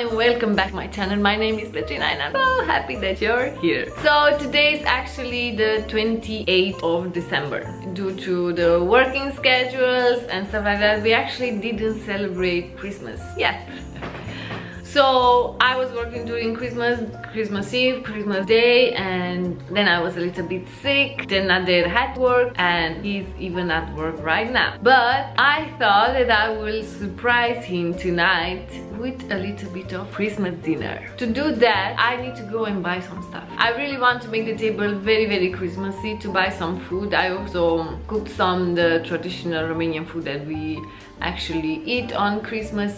everyone and welcome back to my channel. My name is Petryna and I'm so happy that you're here. So today is actually the 28th of December. Due to the working schedules and stuff like that, we actually didn't celebrate Christmas yet. So I was working during Christmas, Christmas Eve, Christmas Day, and then I was a little bit sick. Then Nader had work and he's even at work right now. But I thought that I will surprise him tonight with a little bit of Christmas dinner. To do that, I need to go and buy some stuff. I really want to make the table very, very Christmassy, to buy some food. I also cooked some the traditional Romanian food that we actually eat on Christmas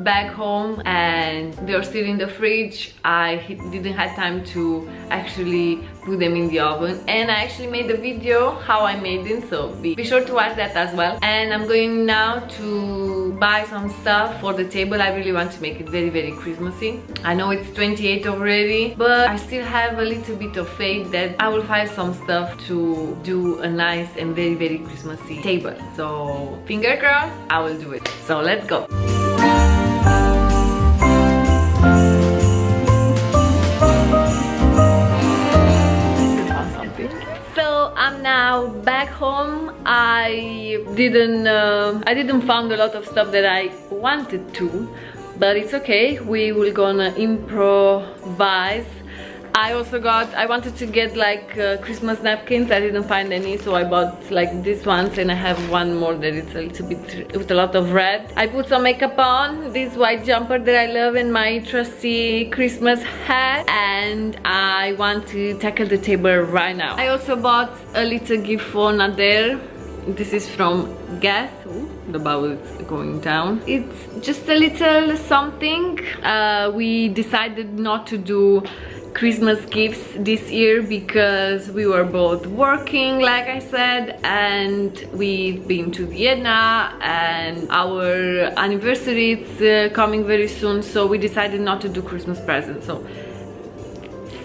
back home, and they're still in the fridge. I didn't have time to actually put them in the oven, and I actually made a video how I made them, so be sure to watch that as well. And I'm going now to buy some stuff for the table. I really want to make it very, very Christmassy. I know it's 28 already, but I still have a little bit of faith that I will find some stuff to do a nice and very, very Christmassy table. So finger crossed, I will do it. So let's go. Now back home, I didn't find a lot of stuff that I wanted to, but it's okay, we will gonna improvise. I wanted to get like Christmas napkins. I didn't find any, so I bought like these ones, and I have one more that it's a little bit with a lot of red. I put some makeup on, this white jumper that I love, and my trusty Christmas hat, and I want to tackle the table right now. I also bought a little gift for Nader. This is from Guess. Ooh, the bubble is going down. It's just a little something. We decided not to do Christmas gifts this year because we were both working, like I said, and we've been to Vienna, and our anniversary is coming very soon, so we decided not to do Christmas presents. So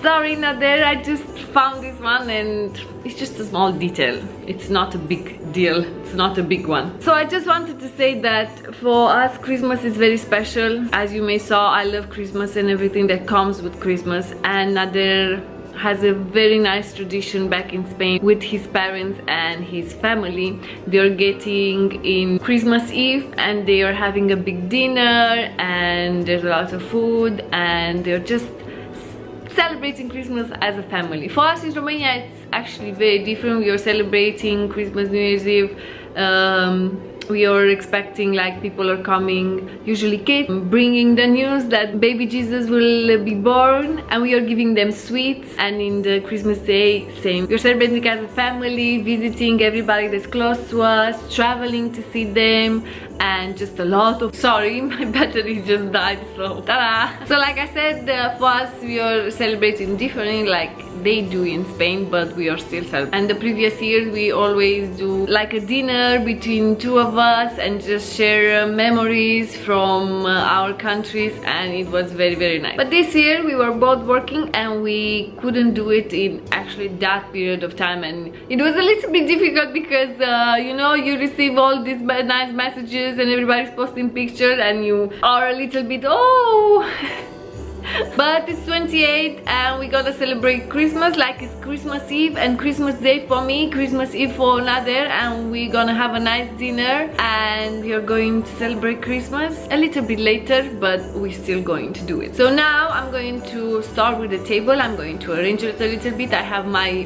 sorry Nader, I just found this one, and it's just a small detail, it's not a big deal, it's not a big one. So I just wanted to say that for us Christmas is very special. As you may saw, I love Christmas and everything that comes with Christmas, and Nader has a very nice tradition back in Spain with his parents and his family. They're getting in Christmas Eve and they are having a big dinner, and there's a lot of food, and they're just celebrating Christmas as a family. For us in Romania, it's actually very different. We are celebrating Christmas, New Year's Eve. We are expecting, like, people are coming, usually kids, bringing the news that baby Jesus will be born, and we are giving them sweets. And in the Christmas Day, same. We're celebrating as a family, visiting everybody that's close to us, traveling to see them, and just a lot of... Sorry, my battery just died, so ta-da! So like I said, for us, we are celebrating differently, like they do in Spain, but we are still celebrating. And the previous year, we always do like a dinner between two of us and just share memories from our countries, and it was very, very nice. But this year we were both working and we couldn't do it in actually that period of time, and it was a little bit difficult because you know, you receive all these nice messages and everybody's posting pictures and you are a little bit oh. But it's 28 and we gotta celebrate Christmas like it's Christmas Eve, and Christmas Day for me, Christmas Eve for Nader, and we're gonna have a nice dinner, and we are going to celebrate Christmas a little bit later, but we're still going to do it. So now I'm going to start with the table. I'm going to arrange it a little bit. I have my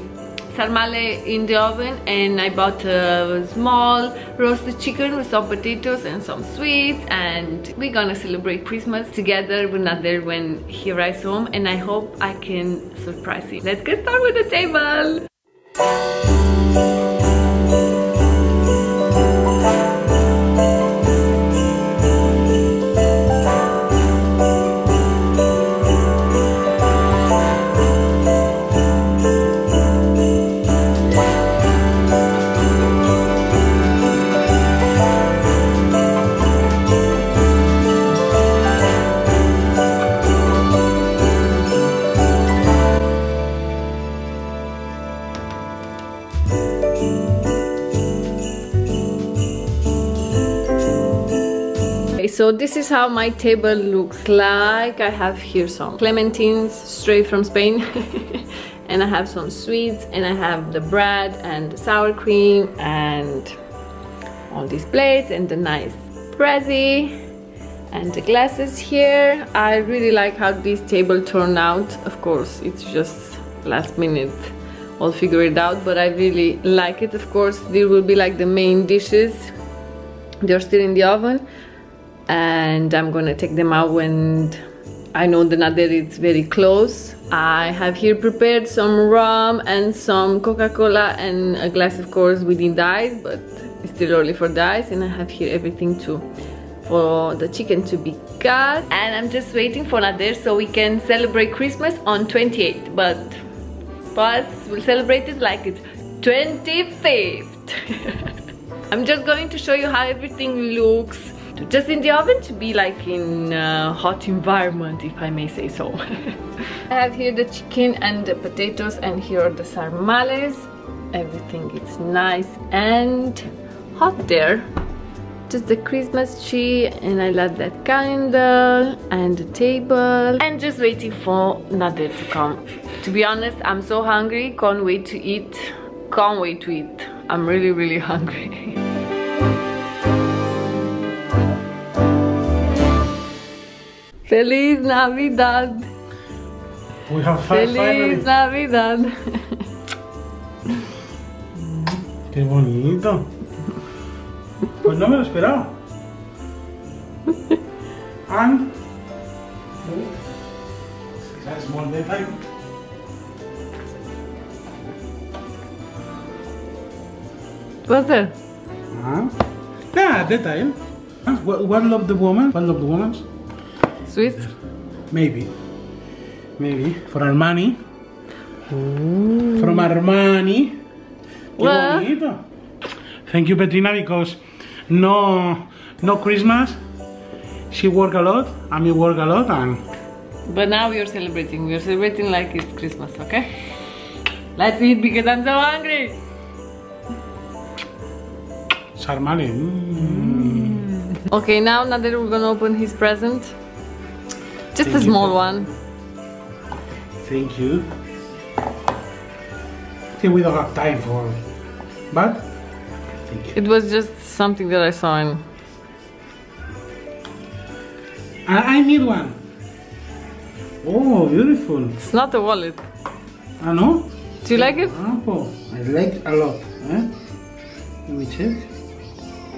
sarmale in the oven, and I bought a small roasted chicken with some potatoes and some sweets, and we're gonna celebrate Christmas together with Nader when he arrives home, and I hope I can surprise him. Let's get started with the table! so this is how my table looks like. I have here some clementines straight from Spain and I have some sweets and I have the bread and sour cream and all these plates and the nice prezi and the glasses here. I really like how this table turned out. Of course, it's just last minute, I'll figure it out, but I really like it. Of course, there will be like the main dishes, they're still in the oven and I'm gonna take them out when I know the Nader is very close. I have here prepared some rum and some Coca-Cola and a glass, of course, within the ice, but it's still early for the ice. And I have here everything too for the chicken to be cut, and I'm just waiting for Nader so we can celebrate Christmas on 28th, but us we'll celebrate it like it's 25th. I'm just going to show you how everything looks just in the oven to be like in a hot environment, if I may say so. I have here the chicken and the potatoes, and here are the sarmales. Everything is nice and hot there. Just the Christmas tree, and I love that candle and the table, and just waiting for Nader to come. To be honest, I'm so hungry, can't wait to eat. Can't wait to eat. I'm really, really hungry. Feliz Navidad. We have five. Feliz Navidad. Qué bonito. Pues no me lo esperaba. And that's one day time. What's that? Nah, that time. One love the woman. One love the woman. Sweets? Maybe. Maybe. For Armani. Ooh. From Armani. Well. Qué bonito. Thank you, Petryna, because no Christmas. She worked a lot, and we work a lot, and... But now we are celebrating. We are celebrating like it's Christmas, okay? Let's eat because I'm so hungry! Sarmale. Mm. Okay, now Nader, we're gonna open his present. Just a small one. Thank you. I think we don't have time for it. But... It was just something that I saw in. I need one. Oh, beautiful. It's not a wallet. Ah, no? Do you like it? Oh, I like it a lot. Eh? Let me check.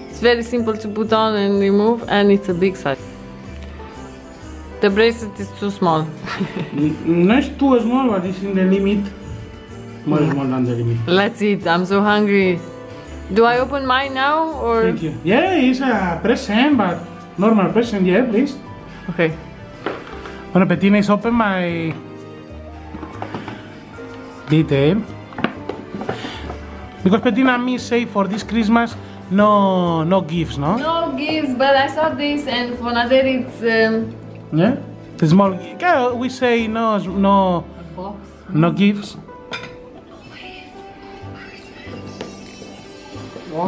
It's very simple to put on and remove, and it's a big size. The bracelet is too small. Not too small, but it's in the limit. More small than the limit. Let's eat. I'm so hungry. Do I open mine now, or...? Thank you. Yeah, it's a present, but normal present, yeah, please. Okay. Bueno, Petryna is open my... detail. Because Petryna and me say for this Christmas, no gifts, no? No gifts, but I saw this, and for Nader it's... Yeah? The small... Yeah, we say no... A box? No gifts. Oh.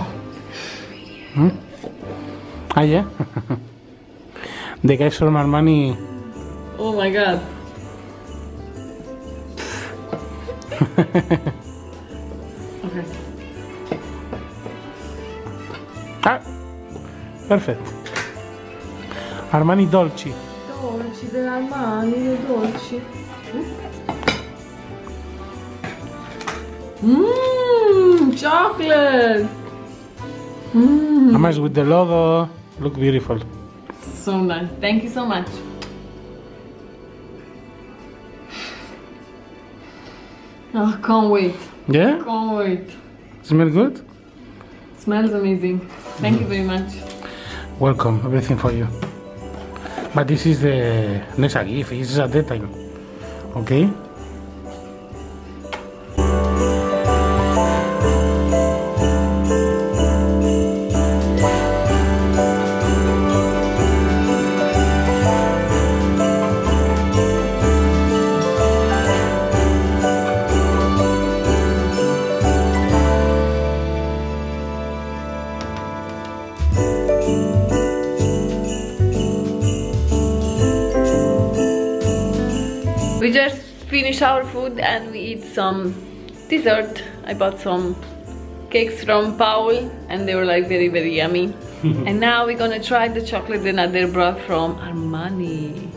Hmm? Ah, yeah? The guys from Armani. Oh my god. Okay. Ah! Perfect. Armani dolci. Dolci dell'Armani, dolci. Mmm, chocolate! Mm. Nice with the logo, look beautiful. So nice, thank you so much. Oh, can't wait. Yeah? Can't wait. Smell good? Smells amazing. Thank you very much. Welcome, everything for you. But this is the next gift, this is at that time. Okay? We just finished our food and we eat some dessert. I bought some cakes from Paul and they were like very, very yummy. And now we're gonna try the chocolate that Nader brought from Armani.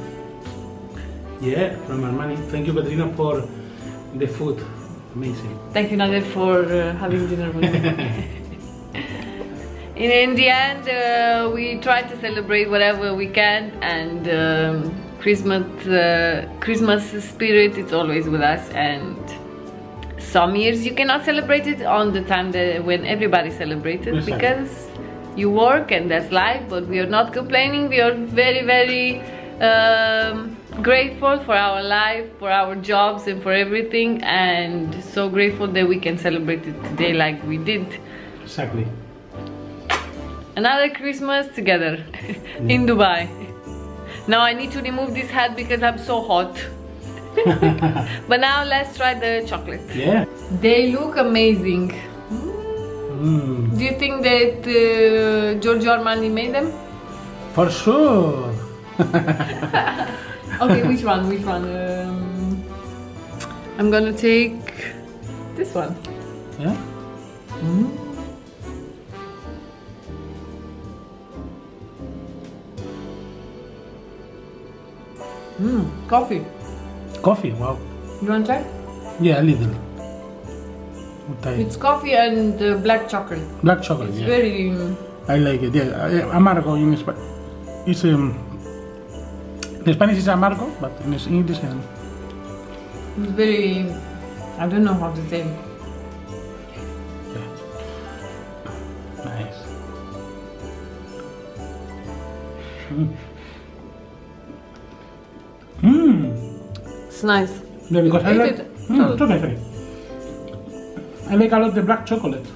Yeah, from Armani. Thank you, Petryna, for the food. Amazing. Thank you, Nader, for having dinner with me. And in the end, we try to celebrate whatever we can, and Christmas spirit is always with us. And some years you cannot celebrate it on the time that when everybody celebrated, yes, because you work and that's life. But we are not complaining. We are very, very grateful for our life, for our jobs, and for everything, and so grateful that we can celebrate it today like we did. Exactly. Another Christmas together in Dubai. Now I need to remove this hat because I'm so hot. But now let's try the chocolate. Yeah. They look amazing. Mm. Do you think that Giorgio Armani made them? For sure. Okay, which one? Which one? I'm gonna take this one. Yeah. Mm. Mmm, coffee. Coffee, wow. You want to try? Yeah, a little. It's coffee and black chocolate. Black chocolate, it's yeah. Very... I like it, yeah. Amargo in Spanish. It's... in Spanish it's amargo, but in English it's very... I don't know how to say it. Yeah. Nice. Mm. Mmm, it's nice. Yeah, because I like it. I like a lot the black chocolate.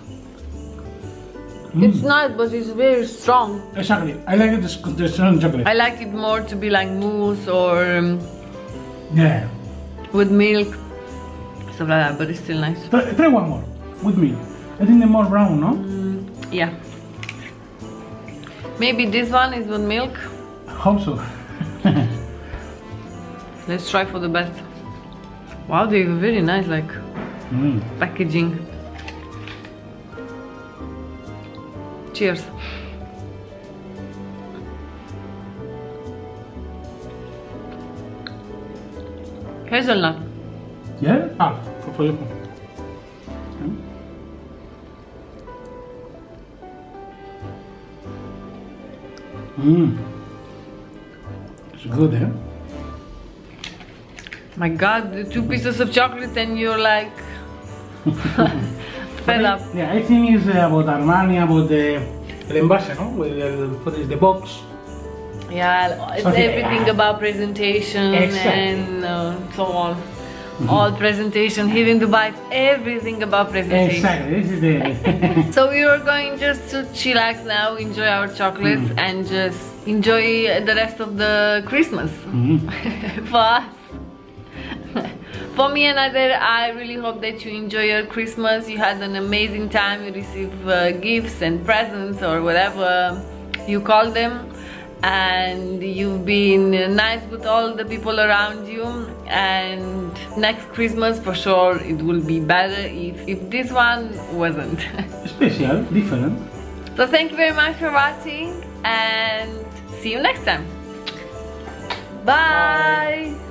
Mm. It's nice, but it's very strong. Exactly, I like it the strong chocolate. I like it more to be like mousse or yeah, with milk, stuff like that. But it's still nice. Try one more with milk. I think they're more brown, no? Mm, yeah. Maybe this one is with milk. I hope so. Let's try for the best. Wow, they're very nice, like packaging. Cheers. Hazelnut. Yeah? Ah, for you. Mmm. It's good, eh? My God, the 2 pieces of chocolate and you're like fed up. Yeah, I think it's about Armani, about the envase, no? What is the box? Yeah, it's something, everything about presentation, exactly. And so on. Mm-hmm. All presentation here in Dubai, everything about presentation. Exactly, this is the... So we are going just to chillax now, enjoy our chocolates, mm-hmm. And just enjoy the rest of the Christmas, mm-hmm. For us. For me and Nader, I really hope that you enjoy your Christmas, you had an amazing time, you receive gifts and presents or whatever you call them, and you've been nice with all the people around you, and next Christmas for sure it will be better if this one wasn't. Special, different. So thank you very much for watching and see you next time. Bye! Bye.